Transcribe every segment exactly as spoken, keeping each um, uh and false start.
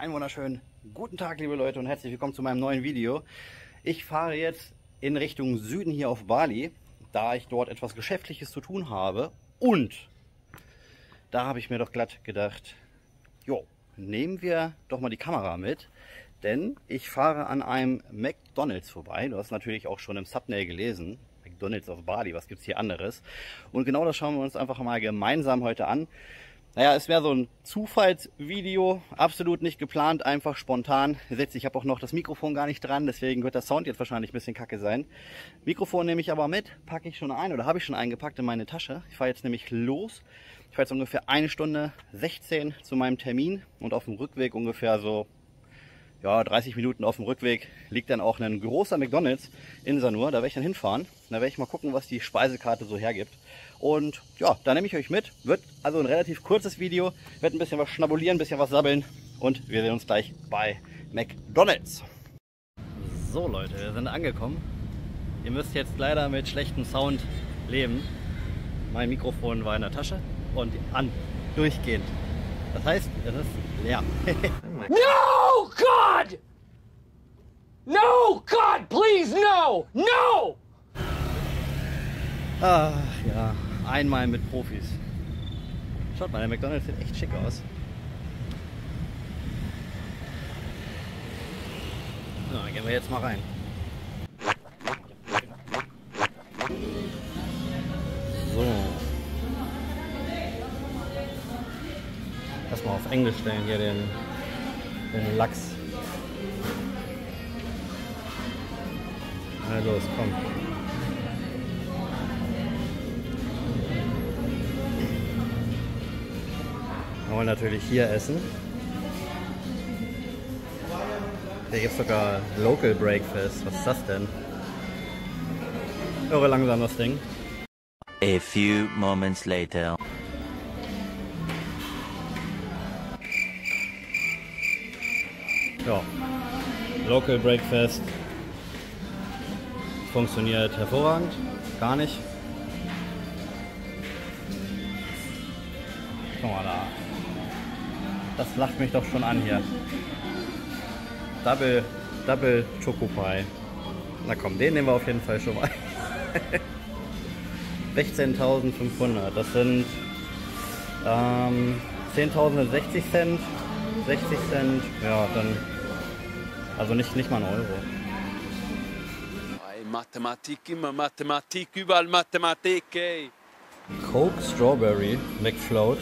Einen wunderschönen guten Tag, liebe Leute, und herzlich willkommen zu meinem neuen Video. Ich fahre jetzt in Richtung Süden hier auf Bali, da ich dort etwas Geschäftliches zu tun habe. Und da habe ich mir doch glatt gedacht, jo, nehmen wir doch mal die Kamera mit, denn ich fahre an einem McDonalds vorbei. Du hast natürlich auch schon im Thumbnail gelesen, McDonalds auf Bali, was gibt es hier anderes? Und genau das schauen wir uns einfach mal gemeinsam heute an. Naja, es wäre so ein Zufallsvideo, absolut nicht geplant, einfach spontan. Ich habe auch noch das Mikrofon gar nicht dran, deswegen wird der Sound jetzt wahrscheinlich ein bisschen kacke sein. Mikrofon nehme ich aber mit, packe ich schon ein oder habe ich schon eingepackt in meine Tasche. Ich fahre jetzt nämlich los. Ich fahre jetzt ungefähr eine Stunde sechzehn zu meinem Termin und auf dem Rückweg ungefähr so ja, dreißig Minuten auf dem Rückweg liegt dann auch ein großer McDonalds in Sanur. Da werde ich dann hinfahren. Da werde ich mal gucken, was die Speisekarte so hergibt. Und ja, da nehme ich euch mit. Wird also ein relativ kurzes Video. Wird ein bisschen was schnabulieren, ein bisschen was sabbeln. Und wir sehen uns gleich bei McDonalds. So Leute, wir sind angekommen. Ihr müsst jetzt leider mit schlechtem Sound leben. Mein Mikrofon war in der Tasche und an, durchgehend. Das heißt, es ist leer. No, God! No, God, please, no! No! Ach ja, einmal mit Profis. Schaut mal, der McDonalds sieht echt schick aus. So, dann gehen wir jetzt mal rein. So. Erstmal auf Englisch stellen hier den, den Lachs. Na los, komm. Wir wollen natürlich hier essen. Hier gibt es sogar Local Breakfast. Was ist das denn? Irre langsam das Ding. A few moments later. Ja, Local Breakfast funktioniert hervorragend, gar nicht. Guck mal da, das lacht mich doch schon an hier. Double, Double Choco Pie. Na komm, den nehmen wir auf jeden Fall schon mal. sechzehntausendfünfhundert, das sind ähm, zehntausend sechzig Cent. sechzig Cent, ja, dann, also nicht, nicht mal ein Euro. Mathematik, immer Mathematik, überall Mathematik, ey. Coke Strawberry McFloat.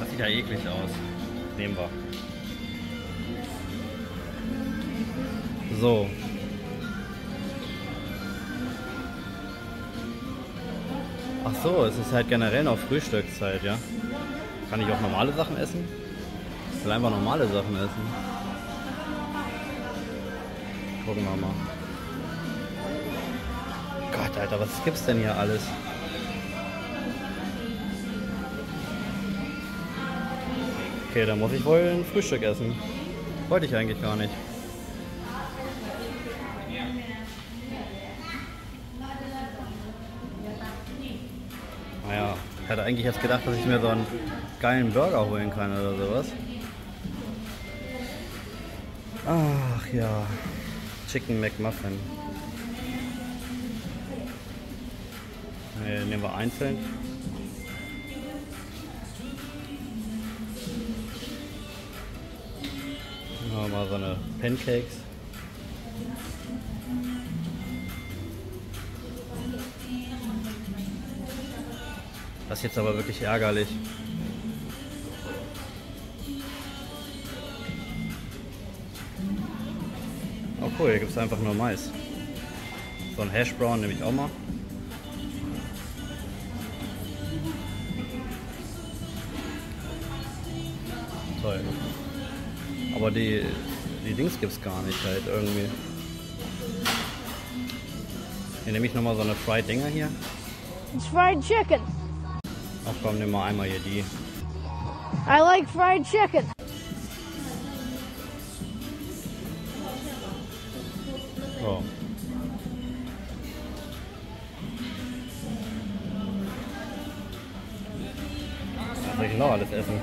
Das sieht ja eklig aus. Nehmen wir. So. Ach so, es ist halt generell noch Frühstückszeit, ja. Kann ich auch normale Sachen essen? Ich will einfach normale Sachen essen. Gucken wir mal. Gott, Alter, was gibt's denn hier alles? Okay, dann muss ich wohl ein Frühstück essen. Wollte ich eigentlich gar nicht. Naja. Ich hatte eigentlich jetzt gedacht, dass ich mir so einen geilen Burger holen kann oder sowas. Ach ja, Chicken McMuffin. Ne, nehmen wir einzeln. Nehmen wir mal so eine Pancakes. Das ist jetzt aber wirklich ärgerlich. Oh cool, hier gibt es einfach nur Mais. So ein Hashbrown nehme ich auch mal. Toll. Aber die, die Dings gibt es gar nicht halt irgendwie. Hier nehme ich nochmal so eine Fried Dinger hier. Fried Chicken. Ach komm, nimm mal einmal hier die. I like fried chicken. So. Was soll ich noch alles essen?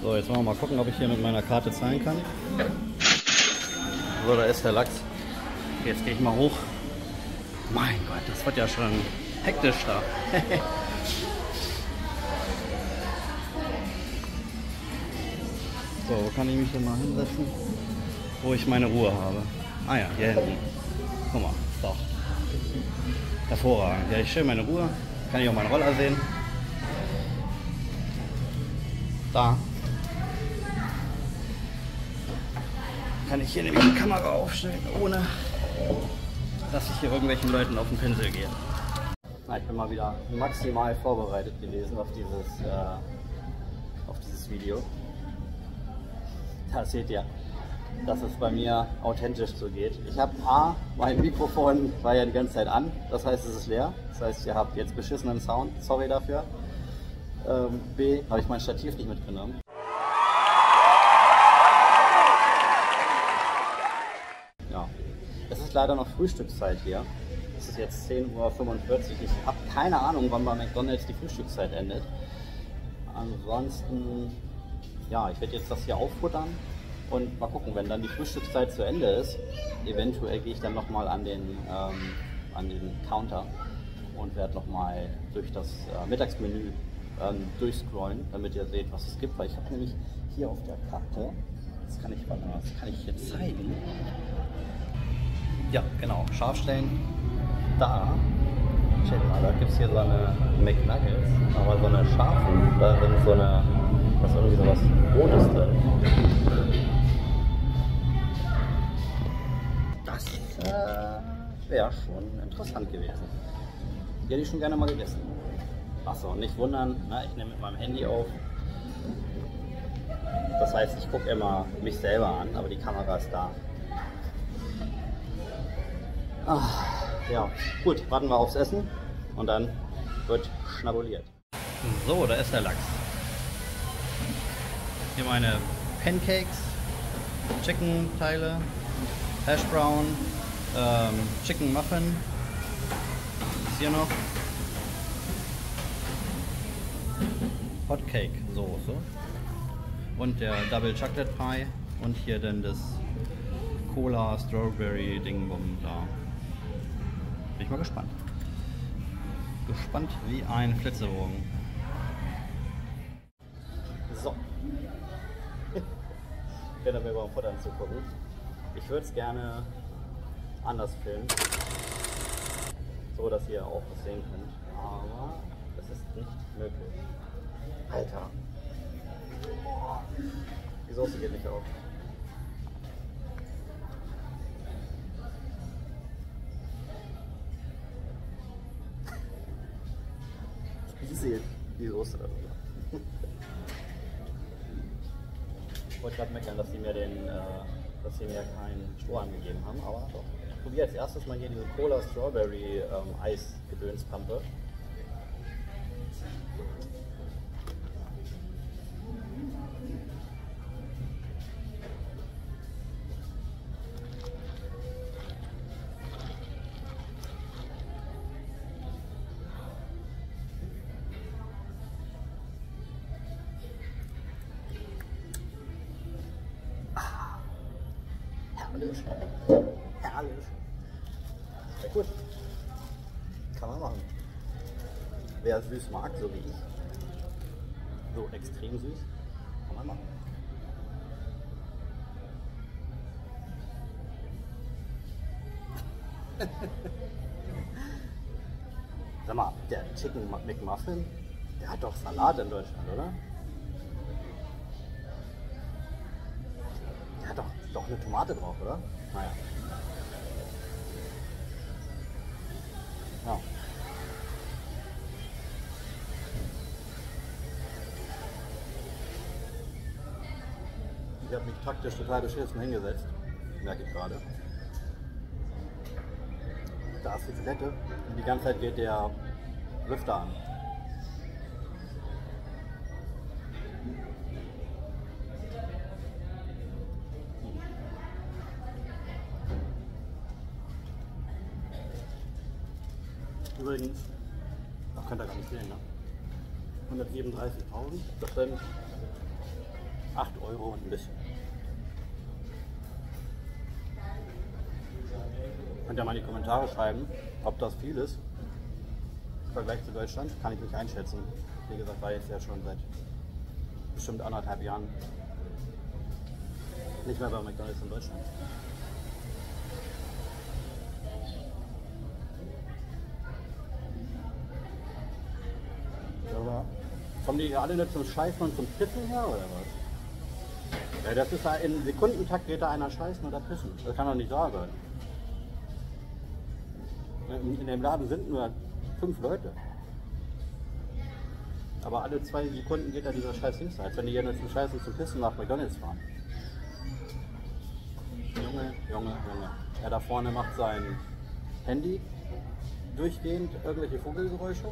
So, jetzt wollen wir mal gucken, ob ich hier mit meiner Karte zahlen kann. So, da ist der Lachs. Jetzt gehe ich mal hoch. Mein Gott, das wird ja schon hektisch da. So, wo kann ich mich denn mal hinsetzen, wo ich meine Ruhe habe? Ah ja, hier hinten. Guck mal, doch. Hervorragend. Ja, ich schön meine Ruhe. Kann ich auch meinen Roller sehen. Da. Kann ich hier nämlich die Kamera aufstellen, ohne dass ich hier irgendwelchen Leuten auf den Pinsel gehe. Na, ich bin mal wieder maximal vorbereitet gewesen auf dieses, äh, auf dieses Video. Da seht ihr, dass es bei mir authentisch so geht. Ich habe A, mein Mikrofon war ja die ganze Zeit an, das heißt es ist leer. Das heißt, ihr habt jetzt beschissenen Sound, sorry dafür. Ähm, B, habe ich mein Stativ nicht mitgenommen. Ja, es ist leider noch Frühstückszeit hier. Es ist jetzt zehn Uhr fünfundvierzig. Ich habe keine Ahnung, wann bei McDonalds die Frühstückszeit endet. Ansonsten... ja, ich werde jetzt das hier auffuttern und mal gucken, wenn dann die Frühstückszeit zu Ende ist, eventuell gehe ich dann nochmal an den, ähm, an den Counter und werde nochmal durch das äh, Mittagsmenü ähm, durchscrollen, damit ihr seht, was es gibt, weil ich habe nämlich hier auf der Karte, das kann ich, warte mal, das kann ich jetzt zeigen, ja genau, scharf stellen, da, check mal, da gibt es hier so eine McNuggets, aber so eine scharfe, da sind so eine, was ist irgendwie sowas Rotes drin? Das äh, wäre schon interessant gewesen. Die hätte ich schon gerne mal gegessen. Achso, nicht wundern, ne? Ich nehme mit meinem Handy auf. Das heißt, ich gucke immer mich selber an, aber die Kamera ist da. Ach, ja, gut, warten wir aufs Essen und dann wird schnabuliert. So, da ist der Lachs. Hier meine Pancakes, Chicken-Teile, Hash Brown, ähm, Chicken Muffin. Was ist hier noch? Hot Cake Soße. Und der Double Chocolate Pie. Und hier dann das Cola Strawberry Dingbum da. Bin ich mal gespannt. Gespannt wie ein Flitzebogen. So. Ich werde mir beim Futtern zugucken. Ich würde es gerne anders filmen, so dass ihr auch was sehen könnt. Aber das ist nicht möglich. Alter! Die Soße geht nicht auf. Ich sehe die Soße darüber. Ich wollte gerade meckern, dass sie mir den, äh, dass sie mir keinen Strohhalm gegeben haben, aber doch. Ich probiere als erstes mal hier diese Cola Strawberry ähm, Eis-Gedönspampe. Herrlich. Herrlich. Sehr gut. Kann man machen. Wer süß mag, so wie ich. So extrem süß. Kann man machen. Sag mal, der Chicken McMuffin, der hat doch Salat in Deutschland, oder? Der hat doch doch eine Tomate drauf, oder? Naja. Ja. Ich habe mich taktisch total beschissen hingesetzt, merke ich gerade. Da ist die Toilette und die ganze Zeit geht der Lüfter an. übrigens, das könnt ihr gar nicht sehen, ne? hundertsiebenunddreißigtausend, das sind acht Euro und ein bisschen. Könnt ihr mal in die Kommentare schreiben, ob das viel ist im Vergleich zu Deutschland, kann ich nicht einschätzen. Wie gesagt, war jetzt ja schon seit bestimmt anderthalb Jahren nicht mehr bei McDonalds in Deutschland. Aber kommen die hier alle nur zum Scheißen und zum Pissen her oder was? Ja, das ist ja in Sekundentakt, geht da einer scheißen oder pissen. Das kann doch nicht wahr sein. In dem Laden sind nur fünf Leute. Aber alle zwei Sekunden geht da dieser scheiß Dings, als wenn die hier nur zum Scheißen und zum Pissen nach McDonalds fahren. Junge, Junge, Junge. Er da vorne macht sein Handy durchgehend irgendwelche Vogelgeräusche.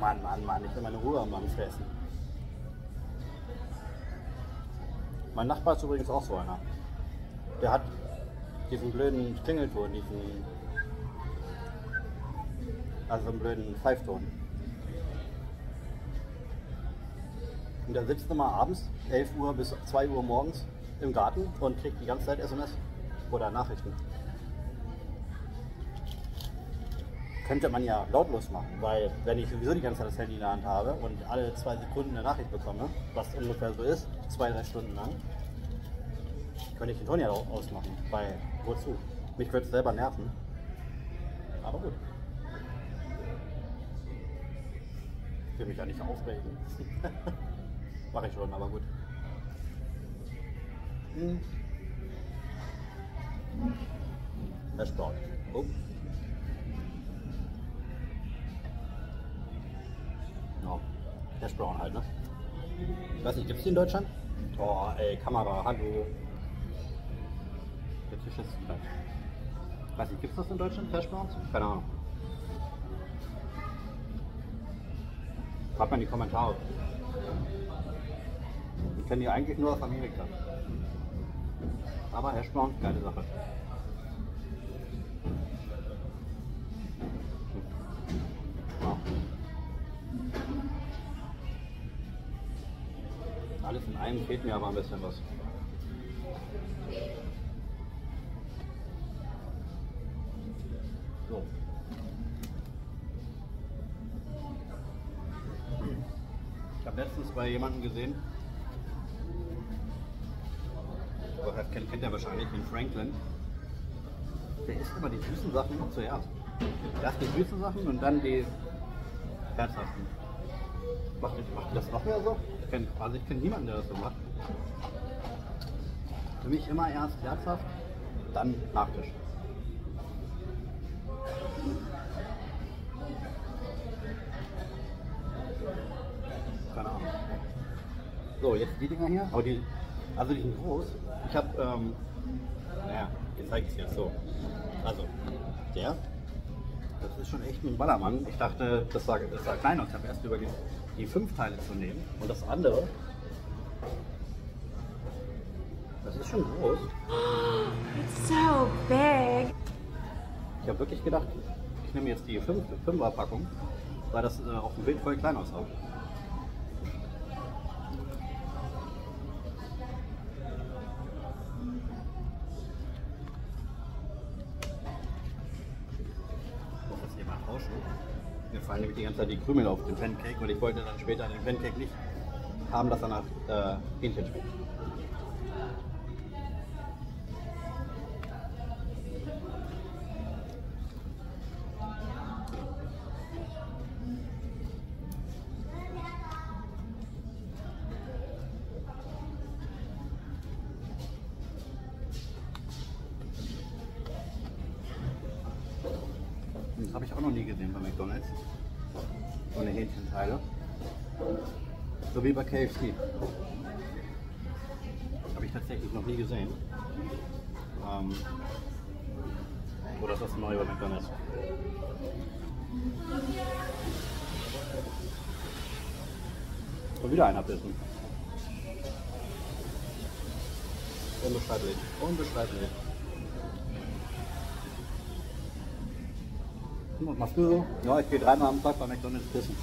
Mann, Mann, Mann, ich will meine Ruhe am Mann fressen. Mein Nachbar ist übrigens auch so einer. Der hat diesen blöden Klingelton, diesen, also einen blöden Pfeifton. Und der sitzt immer abends, elf Uhr bis zwei Uhr morgens im Garten und kriegt die ganze Zeit S M S oder Nachrichten. Könnte man ja lautlos machen, weil wenn ich sowieso die ganze Zeit das Handy in der Hand habe und alle zwei Sekunden eine Nachricht bekomme, was ungefähr so ist, zwei, drei Stunden lang, könnte ich den Ton ja ausmachen, weil wozu? Mich würde es selber nerven, aber gut. Ich will mich ja nicht aufregen. Mache ich schon, aber gut. Hm. Das braucht. Oh. No. Hash Brown halt, ne? Ich weiß nicht, gibt es die in Deutschland? Oh, ey, Kamera, hallo. Jetzt ist es gleich. Ich weiß nicht, gibt es das in Deutschland, Hash Browns? Keine Ahnung. Schreibt mal in die Kommentare. Ich kenne die eigentlich nur aus Amerika. Aber Hash Browns, geile Sache. Alles in einem fehlt mir aber ein bisschen was. So. Ich habe letztens bei jemandem gesehen, kennt, kennt ihr wahrscheinlich, den Franklin. Der isst immer die süßen Sachen zuerst. Erst die süßen Sachen und dann die herzhaften. Macht mach das noch mehr so? Also ich kenne niemanden, der das so macht. Für mich immer erst herzhaft, dann Nachtisch. Keine Ahnung. So, jetzt die Dinger hier. Aber die, also die sind groß. Ich habe, ähm, naja, jetzt zeige ich es jetzt so. Also, der, das ist schon echt ein Ballermann. Ich dachte, das sah, das sah klein aus. Ich habe erst überlegt, die fünf Teile zu nehmen und das andere, das ist schon groß. It's so big. Ich habe wirklich gedacht, ich nehme jetzt die fünfer-Packung, weil das äh, auf dem Bild voll klein aussah. Fallen nämlich die ganze Zeit die Krümel auf den Pancake und ich wollte dann später den Pancake nicht haben, dass er nach äh, Hähnchen schmeckt. Das habe ich auch noch nie gesehen bei McDonalds. So eine Hähnchenteile. So wie bei K F C. Habe ich tatsächlich noch nie gesehen. Ähm, oder ist das neu bei McDonalds? Und wieder einer bissen. Unbeschreiblich. Unbeschreiblich. Hm, was machst du so? Ja, ich gehe dreimal am Tag bei McDonalds pissen.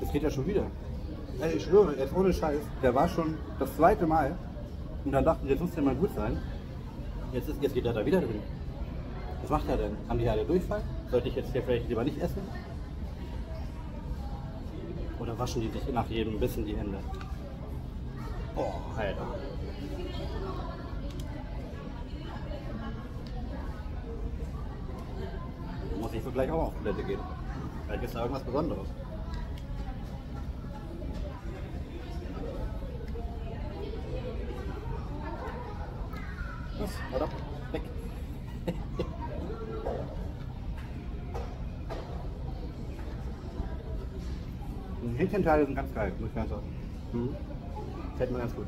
Das geht ja schon wieder. Ich schwöre, jetzt ohne Scheiß, der war schon das zweite Mal und dann dachten sie, jetzt muss der mal gut sein. Jetzt, ist, jetzt geht er da wieder drin. Was macht er denn? Haben die alle Durchfall? Sollte ich jetzt hier vielleicht lieber nicht essen? Oder waschen die sich nach jedem Bissen die Hände? Boah, Alter. Da muss ich so gleich auch auf Toilette gehen. Vielleicht ist da irgendwas Besonderes. Halt ab, weg. Die Hähnchenteile sind ganz geil, muss ich ganz sagen. Mhm. Fällt mir ganz gut.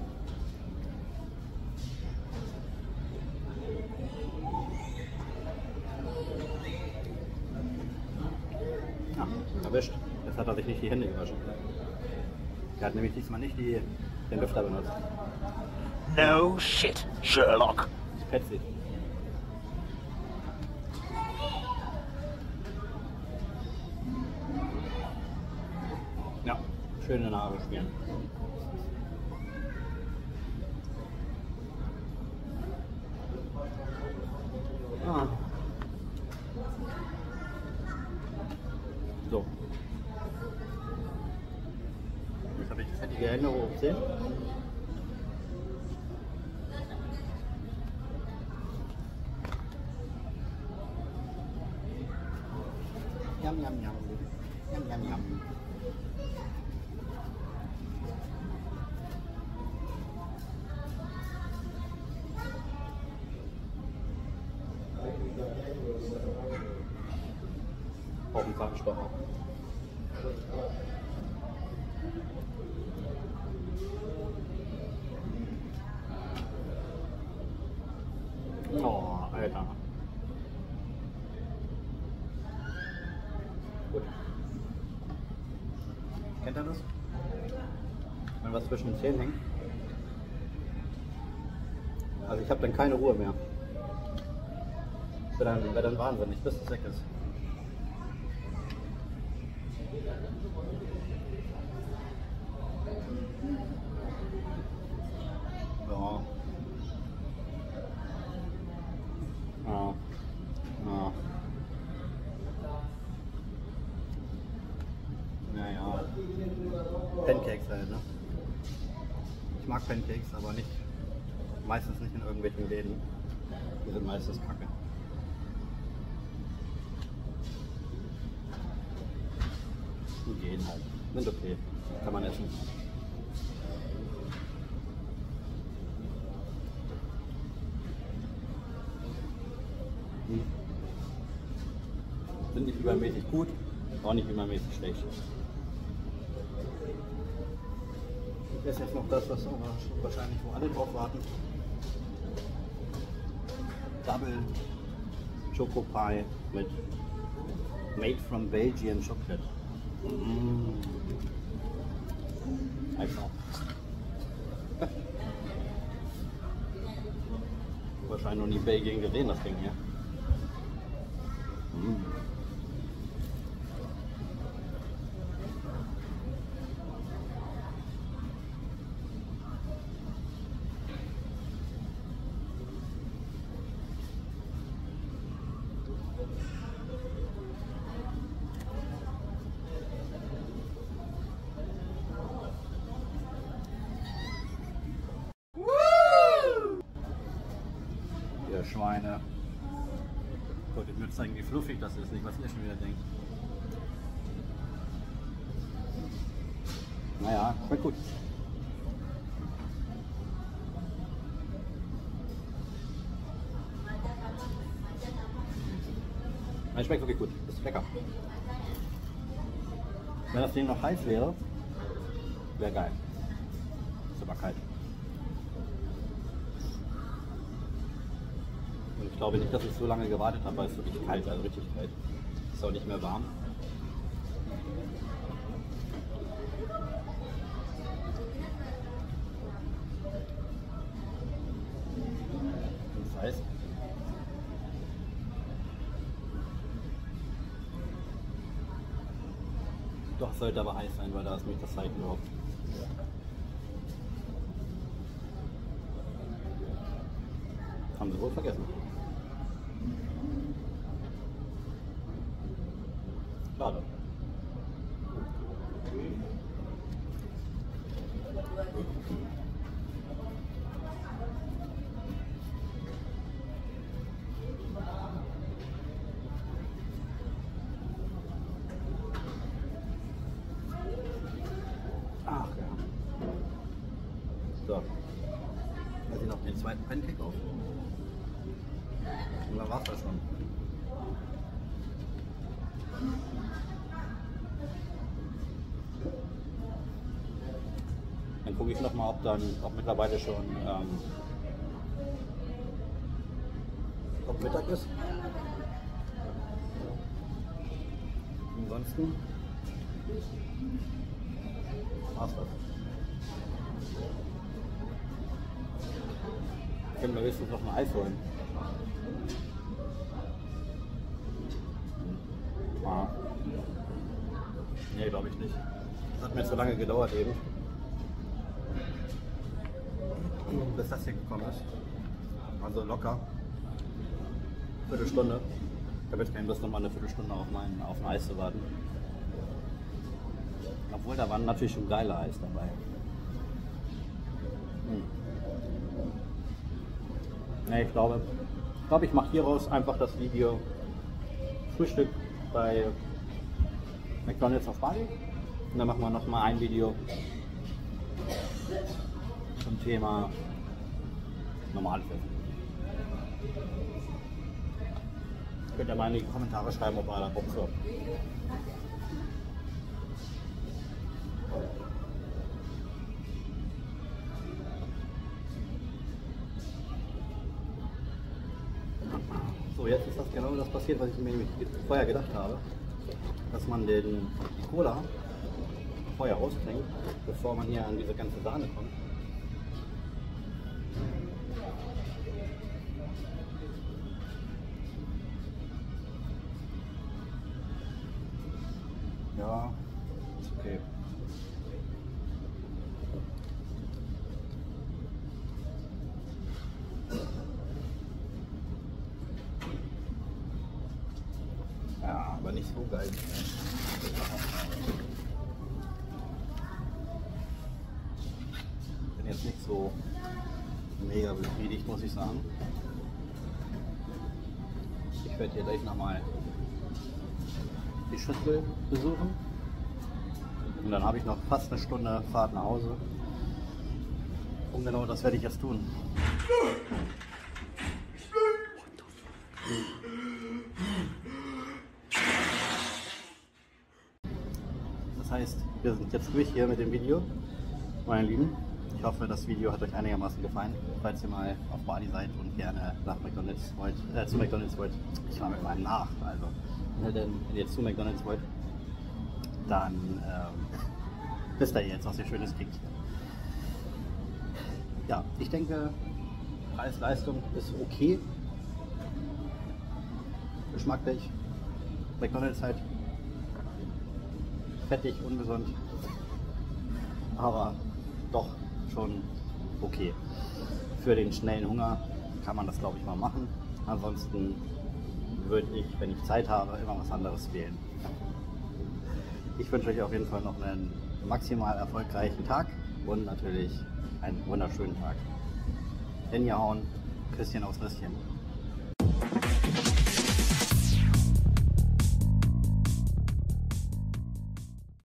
Ah, erwischt. Jetzt hat er sich nicht die Hände gewaschen. Er hat nämlich diesmal nicht die, den Lüfter benutzt. No shit, Sherlock. Fetzig. Ja, schöne Nase spielen. Ah. So. Jetzt habe ich fettige Hände hoch zehn. Yum, yum, yum. Yum, yum, yum. Auf dem Zahnstocher. Oh, Alter. Gut. Kennt ihr das? Wenn was zwischen den Zähnen hängt. Also ich habe dann keine Ruhe mehr. Wäre dann, wär dann wahnsinnig, bis das weg ist. Ja. Ja. Ja. Naja, Pancakes halt, ne? Ich mag Pancakes, aber nicht, meistens nicht in irgendwelchen Läden. Die sind meistens kacke. Die gehen halt. Sind okay. Kann man essen. Hm. Sind nicht übermäßig gut, auch nicht übermäßig schlecht. Das ist jetzt noch das, was wahrscheinlich wo alle drauf warten. Double Choco Pie mit Made from Belgian Chocolate. Mm. Einfach. Wahrscheinlich noch nie Belgien gesehen, das Ding hier. Mm. Schweine. Ich wollte nur zeigen, wie fluffig das ist, nicht was ihr schon wieder denkt. Naja, schmeckt gut. Nein, schmeckt wirklich gut, ist lecker. Wenn das Ding noch heiß wäre, wäre geil. Ist aber kalt. Ich glaube nicht, dass ich so lange gewartet habe, weil es wirklich kalt, also richtig kalt. Ist auch nicht mehr warm. Das heißt, doch sollte aber heiß sein, weil da ist nämlich das Zeichen drauf. Haben sie wohl vergessen. Schade. Ach ja. So. Also noch den zweiten Pancake auf. Und dann war's das schon. Dann gucke ich nochmal, ob dann, ob mittlerweile schon ähm, ob Mittag ist. Ansonsten war's das. Können wir höchstens noch ein Eis holen. Ah. Nee, glaube ich nicht. Das hat mir zu lange gedauert eben. Bis das hier gekommen ist. Also locker. Viertelstunde. Ich habe jetzt keine Lust, nochmal eine Viertelstunde auf mein, auf ein Eis zu warten. Obwohl, da waren natürlich schon geile Eis dabei. Hm. Nee, ich glaube, ich glaube, ich mache hieraus einfach das Video Frühstück bei McDonalds auf Bali. Und dann machen wir nochmal ein Video zum Thema normales Essen. Könnt ihr mal in die Kommentare schreiben, ob ihr da Bock habt. So, jetzt ist das genau das passiert, was ich mir vorher gedacht habe, dass man den Cola vorher rausbringt, bevor man hier an diese ganze Sahne kommt. Ja, ist okay. Aber nicht so geil. Bin jetzt nicht so mega befriedigt, muss ich sagen. Ich werde hier gleich nochmal die Schüssel besuchen. Und dann habe ich noch fast eine Stunde Fahrt nach Hause. Und genau das werde ich jetzt tun. Das heißt, wir sind jetzt durch hier mit dem Video, meine Lieben. Ich hoffe, das Video hat euch einigermaßen gefallen. Falls ihr mal auf Bali seid und gerne nach McDonalds wollt, äh, zu McDonalds wollt, ich war mit meinem nach, also wenn ihr jetzt zu McDonalds wollt, dann ähm, wisst ihr jetzt, was ihr Schönes kriegt. Ja, ich denke, Preis-Leistung ist okay, geschmacklich, McDonalds halt. Fettig, ungesund, aber doch schon okay. Für den schnellen Hunger kann man das, glaube ich, mal machen. Ansonsten würde ich, wenn ich Zeit habe, immer was anderes wählen. Ich wünsche euch auf jeden Fall noch einen maximal erfolgreichen Tag und natürlich einen wunderschönen Tag. Hingehauen, Küsschen aufs Rüsschen.